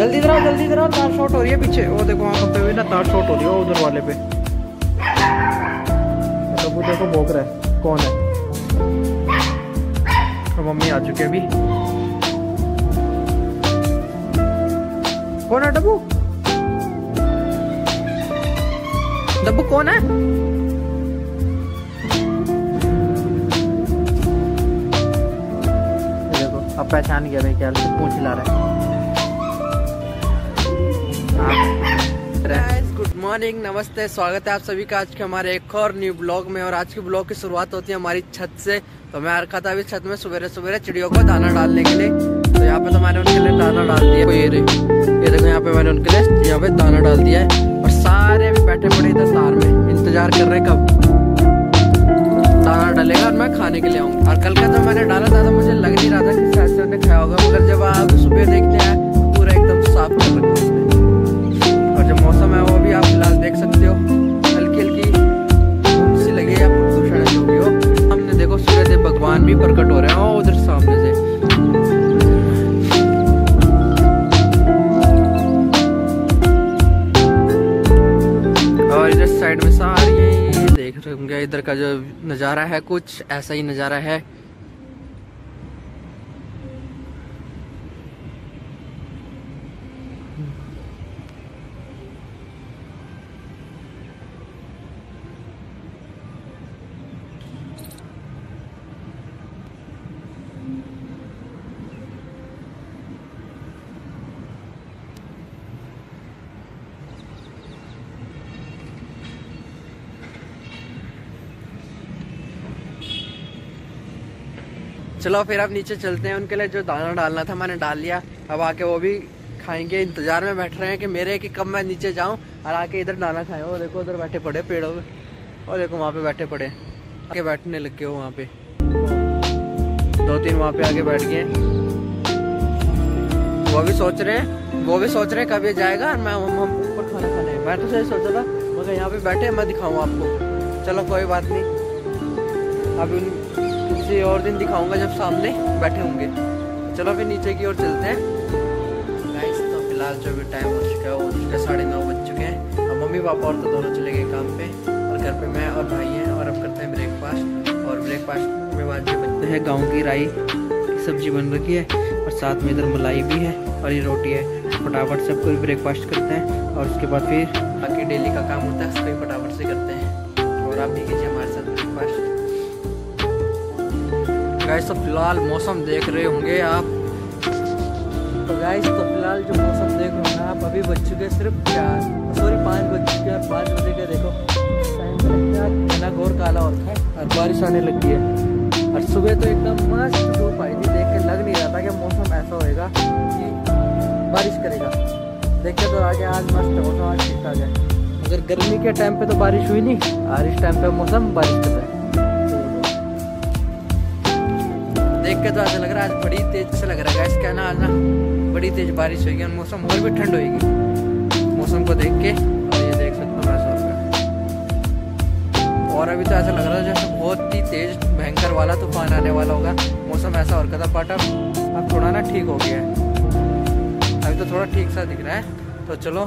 जल्दी कराओ तार शॉर्ट हो रही है पीछे। वो देखो वहाँ पे भी ना तार शॉर्ट हो रही है उधर वाले पे। तो वो देखो भोंक रहा है, कौन है? तो मम्मी आ चुके अभी। कौन है डब्बू? डब्बू कौन है? देखो अब पहचान गया भाई, क्या पूछ हिला रहा है। गुड मॉर्निंग, नमस्ते, स्वागत है आप सभी का आज के हमारे एक और न्यू ब्लॉग में। और आज के ब्लॉग की शुरुआत होती है हमारी छत से। तो मैं आ रखा था अभी छत में सवेरे सवेरे चिड़ियों को दाना डालने के लिए। तो यहाँ पे तो मैंने उनके लिए दाना डाल दिया। ये देखो यहाँ पे मैंने उनके लिए यहाँ पे दाना डाल दिया है। और सारे बैठे पड़े इधर तार में इंतजार कर रहे हैं कब दाना डालेगा और मैं खाने के लिए आऊँगा। और कल का तो मैंने डाला था तो मुझे लग नहीं रहा था कि शायद से उन्हें खाया होगा, मगर जब आप सुबह देखते हैं पूरा एकदम साफ कर रखा है। और जो मौसम है वो भी आप फिलहाल देख सकते हो, हल्की हल्की धूप सी लगी है, प्रदूषण जो भी हो। हमने देखो सूर्यदेव भगवान भी प्रकट हो रहे हैं उधर सामने से। साइड में सारी ये देख रहे होंगे, इधर का जो नज़ारा है कुछ ऐसा ही नज़ारा है। चलो फिर अब नीचे चलते हैं, उनके लिए जो दाना डालना था मैंने डाल लिया। अब आके वो भी खाएंगे, इंतजार में बैठ रहे हैं कि मेरे कि कब मैं नीचे जाऊं और आके इधर दाना खाएं। वो देखो उधर बैठे पड़े पेड़ों में, और देखो वहाँ पे बैठे पड़े आके बैठने लग गए हो। वहाँ पे दो तीन वहाँ पे आके बैठ गए। वो भी सोच रहे हैं कब ये जाएगा और मैं हम ऊपर खाना खाने। मैं तो सही सोचा था मगर यहाँ पे बैठे मैं दिखाऊँ आपको। चलो कोई बात नहीं, अभी किसी और दिन दिखाऊंगा जब सामने बैठे होंगे। चलो फिर नीचे की ओर चलते हैं गाइस। तो फिलहाल जो भी टाइम हो चुका है वो उसके 9:30 बज चुके हैं। अब मम्मी पापा और तो दोनों चले गए काम पे, और घर पे मैं और भाई हैं। और अब करते हैं ब्रेकफास्ट, और ब्रेकफास्ट में आज बनते हैं गाँव की राई की सब्जी बन रखी है, और साथ में इधर मलाई भी है और ये रोटी है। फटाफट सब कोई ब्रेकफास्ट करते हैं और उसके बाद फिर बाकी डेली का काम होता है उसको फटाफट से करते हैं। और आप भी कीजिए हमारे साथ ब्रेकफास्ट। गाइस तो फिलहाल मौसम देख रहे होंगे आप। तो गाइस तो फिलहाल जो मौसम देख रहे होंगे आप, अभी बज चुके सिर्फ 5 बज चुके हैं। 5 बजे के देखो टाइम लगता है, घना घोर काला और है और बारिश आने लगी है। और सुबह तो एकदम मस्त धूप आई थी, देख के लग नहीं रहा था कि मौसम ऐसा होएगा कि बारिश करेगा। देख के तो आगे आज मस्त मौसम आज ठीक ठाक है, मगर गर्मी के टाइम पर तो बारिश हुई नहीं, और इस टाइम पर मौसम बारिश कर रहा है। देख के तो आज लग रहा है आज बड़ी तेज से लग रहा है गाइस, क्या ना आज ना बड़ी तेज बारिश होगी और मौसम और भी ठंड होगी मौसम को देख के। और ये देख सकते हो मौसम, और अभी तो ऐसा लग रहा है जैसे बहुत ही तेज भयंकर वाला तूफान आने वाला होगा। मौसम ऐसा और का था, बट अब थोड़ा ना ठीक हो गया है, अभी तो थोड़ा ठीक सा दिख रहा है। तो चलो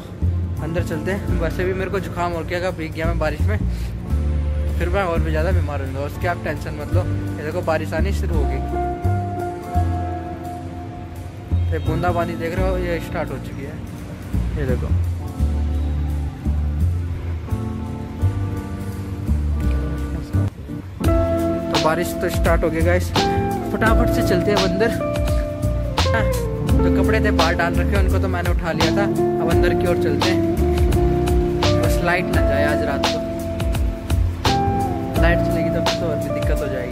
अंदर चलते हैं। वैसे भी मेरे को जुकाम और क्या भीग गया मैं बारिश में, फिर मैं और भी ज़्यादा बीमार हो जाऊँगा। उसकी आप टेंशन मत लो, ये देखो बारिश आनी शुरू हो गई, बूंदा पानी देख रहे हो ये स्टार्ट हो चुकी है। ये देखो तो बारिश तो स्टार्ट हो गया गाइस। फटाफट से चलते हैं अंदर। तो कपड़े थे बाहर डाल रखे, उनको तो मैंने उठा लिया था। अब अंदर की ओर चलते हैं, बस लाइट ना जाए आज रात को। लाइट चलेगी तो फिर तो और भी दिक्कत हो जाएगी।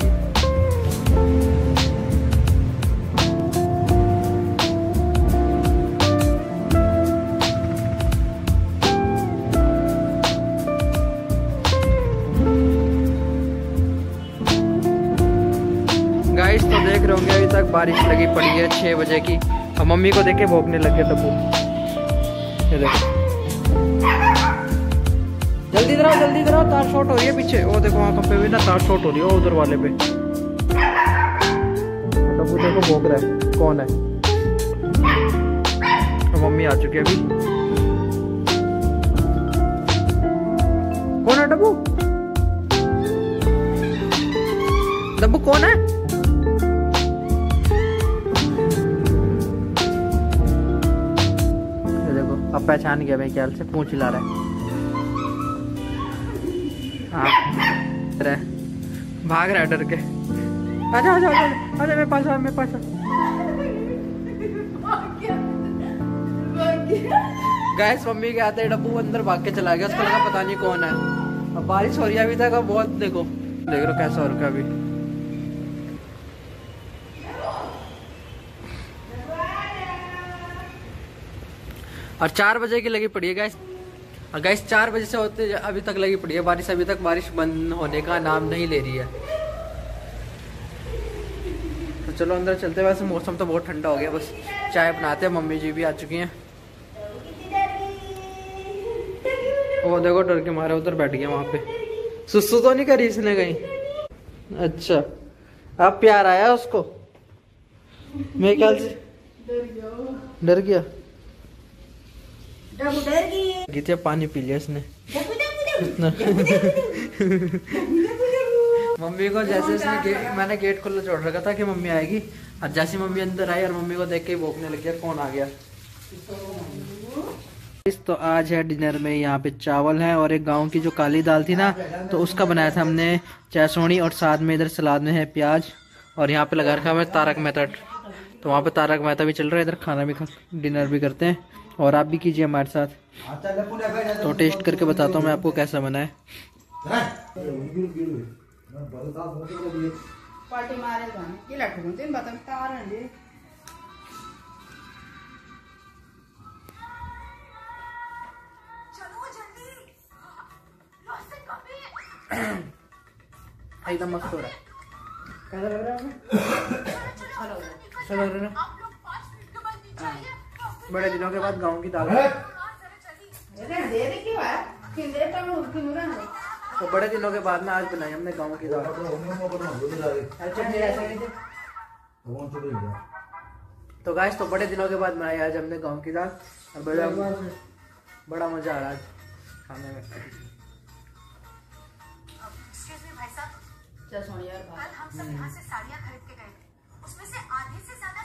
तो देख रहे होंगे अभी तक बारिश लगी पड़ी है 6 बजे की। और मम्मी को देख के भोंकने लगे तब जल्दी कराओ तार शॉर्ट हो रही है पीछे। वो देखो वहाँ पे भी ना तार शॉर्ट हो रही है उधर वाले पे। तब देखो भोंक रहा है, कौन है? तो मम्मी मम्मी आ चुकी है अभी। कौन है डब्बू? डब्बू कौन है? देखो अब पहचान गया मेरे ख्याल से, पूंछ हिला रहा है, भाग रहा है डर के। आजा आजा आजा आजा मेरे पास आ, मेरे पास आ। गाइस मम्मी के आते डब्बू अंदर भाग के चला गया, उसको लगा पता नहीं कौन है। अब बारिश हो रही है अभी तक, अब बहुत देखो देख लो कैसा हो रखा अभी। और 4 बजे की लगी पड़ी है गाइस, और गाइस 4 बजे से होते अभी तक लगी पड़ी है बारिश, अभी तक बारिश बंद होने का नाम नहीं ले रही है। तो चलो अंदर चलते हैं, वैसे मौसम तो बहुत ठंडा हो गया, बस चाय बनाते हैं। मम्मी जी भी आ चुकी हैं, वो देखो डर के मारे उधर बैठ गया वहाँ पे। सुसु तो नहीं करी इसने कहीं? अच्छा अब प्यार आया उसको मेरे ख्याल से, डर गया, डर गया, पानी पी लिया इसने। मम्मी को जैसे इसने मैंने गेट खुला छोड़ रखा था कि मम्मी आएगी, और जैसे मम्मी अंदर आई और मम्मी को देख के भौंकने लग गया कौन आ गया। तो आज है डिनर में यहाँ पे चावल है, और एक गांव की जो काली दाल थी ना तो उसका बनाया था हमने चैसोनी, और साथ में इधर सलाद में है प्याज, और यहाँ पे लगा रखा है तारक मेहता, तो वहाँ पे तारक मेहता भी चल रहा है, इधर खाना भी डिनर भी करते हैं। और आप भी कीजिए हमारे साथ, तो टेस्ट करके बताता हूँ मैं आपको कैसा बना है। एकदम मस्त हो रहा है, कैसा लग रहा है? अच्छा लग रहा है ना? बड़े दिनों के बाद गांव की दाल तो बड़े दिनों के बाद ना आज बनाई हमने गांव की दाल। तो गाइस तो बड़े दिनों के बाद बनाई आज हमने गांव की दाल, और बड़ा मजा आ रहा है खाने में। यार हम सब यहाँ से साड़ियाँ खरीद के गए थे, उसमें से आधे से ज्यादा